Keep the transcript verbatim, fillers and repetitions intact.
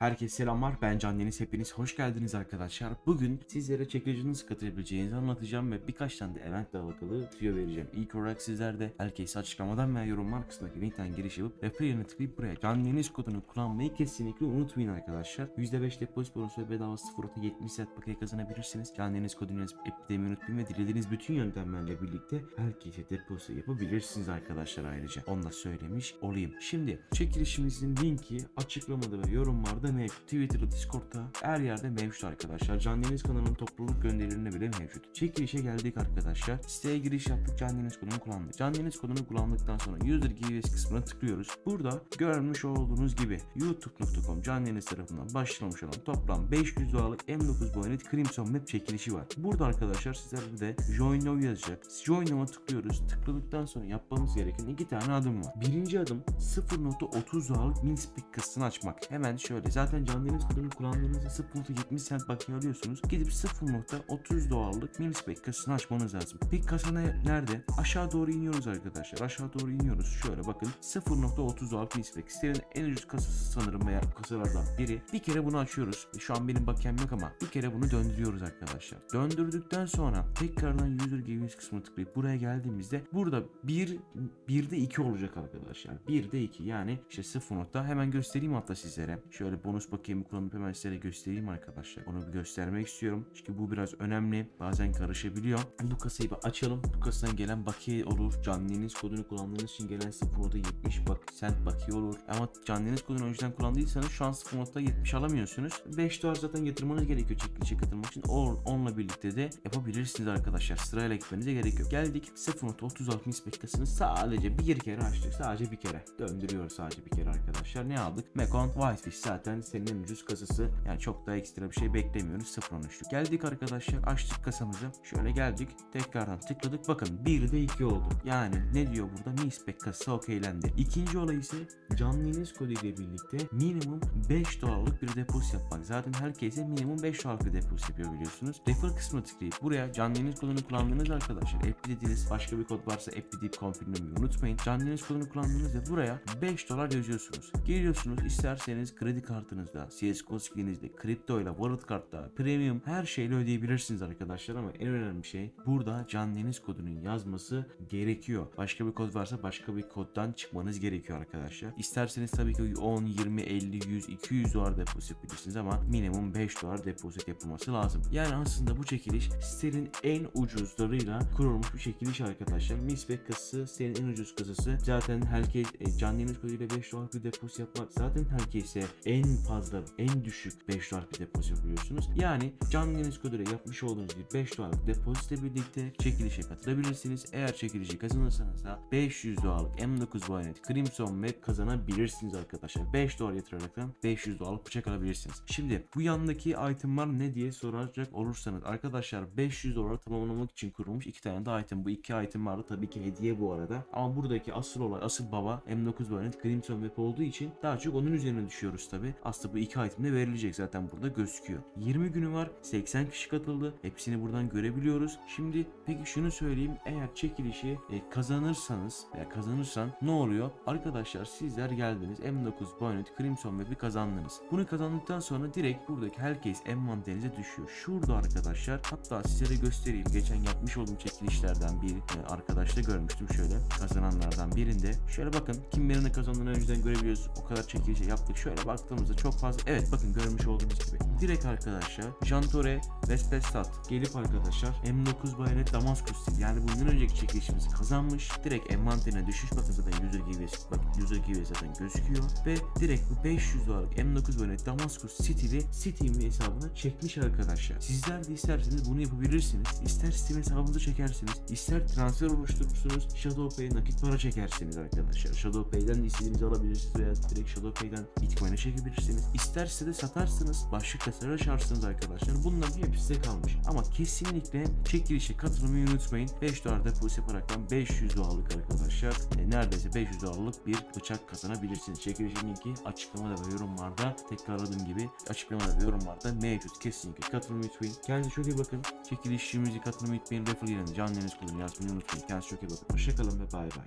Herkese selamlar, ben Can Deniz, hepiniz hoş geldiniz arkadaşlar. Bugün sizlere çekilişini nasıl katılabileceğinizi anlatacağım ve birkaç tane de eventle alakalı tüyo vereceğim. İlk olarak sizler de herkese açıklamadan veya yorumlar kısmındaki linkten giriş yapıp ve player'ına tıklayıp buraya Can Deniz kodunu kullanmayı kesinlikle unutmayın arkadaşlar. yüzde beş depozit bonusu ve bedava sıfır nokta yetmiş saat paketi kazanabilirsiniz. Can Deniz kodunu yazıp eklemeyi unutmayın ve dilediğiniz bütün yöntemlerle birlikte herkese depozito yapabilirsiniz arkadaşlar, ayrıca onu da söylemiş olayım. Şimdi çekilişimizin linki açıklamada ve yorumlarda mevcut. Twitter'da, Discord'da her yerde mevcut arkadaşlar. Can Deniz kanalının topluluk gönderilerine bile mevcut. Çekilişe geldik arkadaşlar. Siteye giriş yaptık. Can Deniz kodunu kullandık. Can Deniz kodunu kullandıktan sonra user giveaways kısmına tıklıyoruz. Burada görmüş olduğunuz gibi youtube nokta com Can Deniz tarafından başlamış olan toplam beş yüz dolarlık M dokuz Bayonet Crimson Web çekilişi var. Burada arkadaşlar sizlerde de Join Now yazacak. Join Now'a tıklıyoruz. Tıkladıktan sonra yapmamız gereken iki tane adım var. Birinci adım sıfır nokta otuz dolarlık min speak kasasını açmak. Hemen şöyle, zaten Can Deniz kodunu kullandığınızda sıfır nokta yetmiş cent bakiye alıyorsunuz. Gidip sıfır nokta otuz dolarlık minispek kasasını açmanız lazım. Peki kasa nerede? Aşağı doğru iniyoruz arkadaşlar. Aşağı doğru iniyoruz. Şöyle bakın, sıfır nokta otuz dolarlık minispek. Sitenin en ucuz kasası sanırım veya kasalardan biri. Bir kere bunu açıyoruz. Şu an benim bakiyem yok ama bir kere bunu döndürüyoruz arkadaşlar. Döndürdükten sonra tekrardan user giveaways kısmına tıklayıp buraya geldiğimizde burada bir, birde iki olacak arkadaşlar. birde iki, yani işte sıfır. Hemen göstereyim hatta sizlere. Şöyle bonus bakiyemi kullanıp hemen size göstereyim arkadaşlar. Onu bir göstermek istiyorum. Çünkü bu biraz önemli. Bazen karışabiliyor. Bu kasayı bir açalım. Bu kasadan gelen bakiye olur. Can Deniz kodunu kullandığınız için gelen sıfır nokta yetmiş bak cent bakiye olur. Ama Can Deniz kodunu önceden kullandıysanız şu an sıfır nokta yetmiş alamıyorsunuz. beş dolar zaten yatırmanız gerekiyor çekilişe katılmak için. Onunla birlikte de yapabilirsiniz arkadaşlar. Sırayla gitmenize gerek yok. Geldik sıfır nokta otuz altı nispet kasasını sadece bir kere açtık. Sadece bir kere. Döndürüyoruz sadece bir kere arkadaşlar. Ne aldık? Mekon Whitefish zaten. Senin en ucuz kasası, yani çok daha ekstra bir şey beklemiyoruz. sıfır nokta on üçlük geldik arkadaşlar, açtık kasamızı, şöyle geldik, tekrardan tıkladık, bakın birde iki oldu. Yani ne diyor burada? Mispek kasası okeylendi. İkinci olay ise Can Deniz kodu ile birlikte minimum beş dolarlık bir depozit yapmak. Zaten herkese minimum beş dolarlık bir depozit yapıyor biliyorsunuz. Refer kısmına tıklayıp buraya Can Deniz kodunu kullandığınız arkadaşlar, app dediğiniz başka bir kod varsa app deyip confirmlemeyi unutmayın. Can Deniz kodunu kullandığınızda buraya beş dolar yazıyorsunuz. Geliyorsunuz, isterseniz kredi kartı kartınızda, C S G O skin'inizde, kripto ile, wallet kartla, premium her şeyle ödeyebilirsiniz arkadaşlar. Ama en önemli şey burada Can Deniz kodunun yazması gerekiyor. Başka bir kod varsa başka bir koddan çıkmanız gerekiyor arkadaşlar. İsterseniz tabii ki on, yirmi, elli, yüz, iki yüz dolar depozit yapabilirsiniz ama minimum beş dolar depozit yapılması lazım. Yani aslında bu çekiliş sitenin en ucuzlarıyla kurulmuş bir çekiliş arkadaşlar. Mispek kasası sitenin en ucuz kasası. Zaten herkes e, Can Deniz koduyla beş dolar bir depozit yapmak, zaten herkese en fazla, en düşük beş dolar bir depozit yapıyorsunuz. Yani Can Deniz koduyla yapmış olduğunuz gibi beş dolar depozitle birlikte çekilişe katılabilirsiniz. Eğer çekilişi kazanırsanız da beş yüz dolarlık M dokuz Bayonet Crimson Web kazanabilirsiniz arkadaşlar. beş dolar yatırarak beş yüz dolarlık bıçak alabilirsiniz. Şimdi bu yandaki itemlar ne diye soracak olursanız arkadaşlar, beş yüz dolar tamamlamak için kurulmuş iki tane de item. Bu iki item vardı tabii ki, hediye bu arada. Ama buradaki asıl olay, asıl baba M dokuz Bayonet Crimson Web olduğu için daha çok onun üzerine düşüyoruz tabii. Aslında bu iki itemde verilecek, zaten burada gözüküyor. yirmi günü var. seksen kişi katıldı. Hepsini buradan görebiliyoruz. Şimdi peki şunu söyleyeyim. Eğer çekilişi e, kazanırsanız veya kazanırsan ne oluyor? Arkadaşlar sizler geldiniz, M dokuz Bayonet Crimson Web'i kazandınız. Bunu kazandıktan sonra direkt buradaki herkes envanterinize düşüyor. Şurada arkadaşlar, hatta size de göstereyim. Geçen yapmış olduğum çekilişlerden bir e, arkadaşla görmüştüm şöyle. Kazananlardan birinde. Şöyle bakın, kimlerin ne kazandığını önceden görebiliyoruz. O kadar çekilişe yaptık. Şöyle baktığımızda çok fazla, evet bakın görmüş olduğunuz gibi direkt arkadaşlar Jantore Vespestat gelip arkadaşlar M dokuz Bayonet Damascus, yani bundan önceki çekilişimizi kazanmış, direkt envanterine düşüş, bakın zaten user giveaways, bak user giveaways zaten gözüküyor ve direkt bu beş yüz dolarlık M dokuz Bayonet Damascus stili Steam hesabına çekmiş arkadaşlar. Sizler de isterseniz bunu yapabilirsiniz. İster Steam hesabınızı çekersiniz, ister transfer oluşturursunuz, Shadowpay'e nakit para çekersiniz arkadaşlar. Shadowpay'den istediğinizi alabilirsiniz veya direkt Shadowpay'den Bitcoin'e çekebilirsiniz. İsterse de satarsınız, başka kasalara açarsınız arkadaşlar. Bunların hepsi size kalmış. Ama kesinlikle çekilişe katılmayı unutmayın. beş dolar depozit yaparaktan beş yüz dolarlık arkadaşlar e, neredeyse beş yüz dolarlık bir bıçak kazanabilirsiniz. Çekilişin linki açıklamada ve yorumlarda, tekrarladığım gibi açıklamada ve yorumlarda mevcut. Kesinlikle katılmayı unutmayın. Kendinize çok iyi bakın. Çekilişimizi katılmayı unutmayın. Raffle yerine Can Deniz kodunu yazmayı unutmayın. Kendinize çok iyi bakın. Hoşçakalın ve bay bay.